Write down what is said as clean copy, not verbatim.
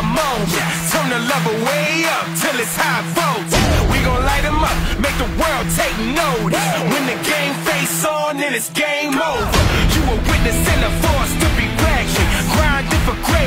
I'm on. Turn the level way up till it's high voltage. We gon' light them up, make the world take notice. When the game face on, then it's game over. You a witness in the force to be reckoned. Grind it for